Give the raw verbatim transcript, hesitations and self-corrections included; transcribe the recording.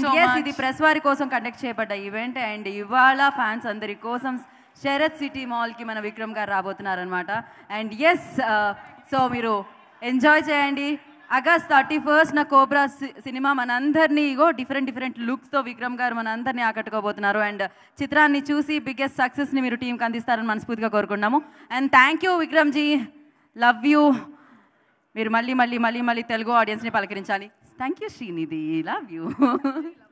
And so yes, this press war కోసం conduct చేయబడ్డ event and ఇవాళ ఫ్యాన్స్ అందరి కోసం శరత్ సిటీ మాల్ కి మన విక్రమ్ గారు రాబోతున్నారు అన్నమాట. And yes, so మీరు ఎంజాయ్ చేయండి. ఆగస్ట్ thirty-first నా కోబ్రా సినిమా మనందర్నీ ఇగో డిఫరెంట్ డిఫరెంట్ లుక్స్ తో విక్రమ్ గారు మనందర్నీ ఆకట్టుకోబోతున్నారు. అండ్ చిత్రాన్ని చూసి బిగ్గెస్ట్ సక్సెస్ ని మీరు టీంకి అందిస్తారని మనస్ఫూర్తిగా కోరుకుంటున్నాము. And thank you Vikram ji, love you. మీరు మళ్ళీ మళ్ళీ మళ్ళీ మళ్ళీ తెలుగు ఆడియన్స్ ని పలకరించాలి. Thank you, Srinidhi. Love you.